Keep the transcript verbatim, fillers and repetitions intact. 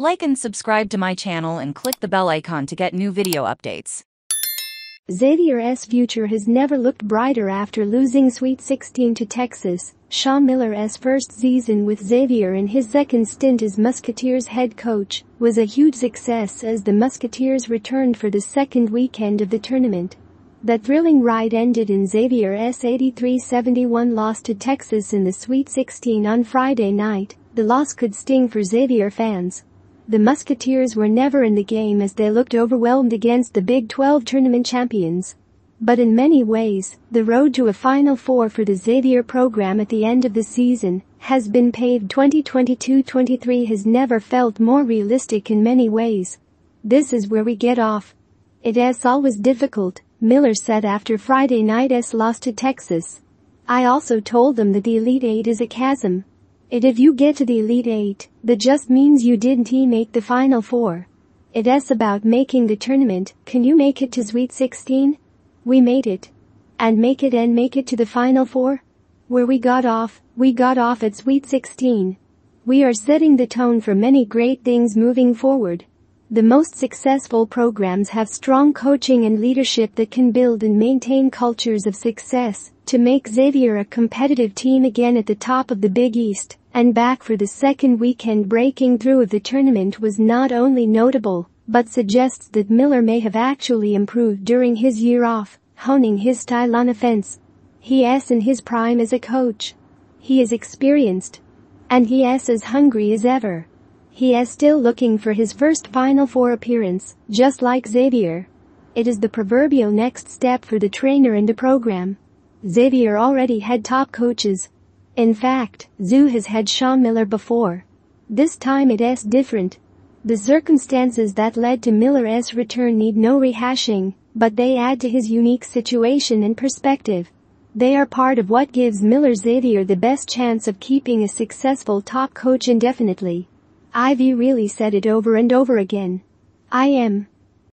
Like and subscribe to my channel and click the bell icon to get new video updates. Xavier's future has never looked brighter after losing Sweet sixteen to Texas. Sean Miller's first season with Xavier and his second stint as Musketeers head coach was a huge success as the Musketeers returned for the second weekend of the tournament. That thrilling ride ended in Xavier's eighty-three seventy-one loss to Texas in the Sweet sixteen on Friday night. The loss could sting for Xavier fans. The Musketeers were never in the game as they looked overwhelmed against the Big twelve tournament champions. But in many ways, the road to a Final Four for the Xavier program at the end of the season has been paved. twenty twenty-two twenty-three has never felt more realistic in many ways. "This is where we get off. It is always difficult," Miller said after Friday night's loss to Texas. "I also told them that the Elite Eight is a chasm. It if you get to the Elite Eight, that just means you didn't make the Final Four. It is about making the tournament. Can you make it to Sweet sixteen? We made it. And make it and make it to the Final Four? Where we got off, we got off at Sweet sixteen. We are setting the tone for many great things moving forward." The most successful programs have strong coaching and leadership that can build and maintain cultures of success to make Xavier a competitive team again at the top of the Big East. And back for the second weekend breaking through of the tournament was not only notable, but suggests that Miller may have actually improved during his year off, honing his style on offense. "He is in his prime as a coach. He is experienced. And he is as hungry as ever. He is still looking for his first Final Four appearance, just like Xavier." It is the proverbial next step for the trainer and the program. Xavier already had top coaches. In fact, Xavier has had Sean Miller before. This time it is different. The circumstances that led to Miller's return need no rehashing, but they add to his unique situation and perspective. They are part of what gives Miller Xavier the best chance of keeping a successful top coach indefinitely. "I've really said it over and over again. I am.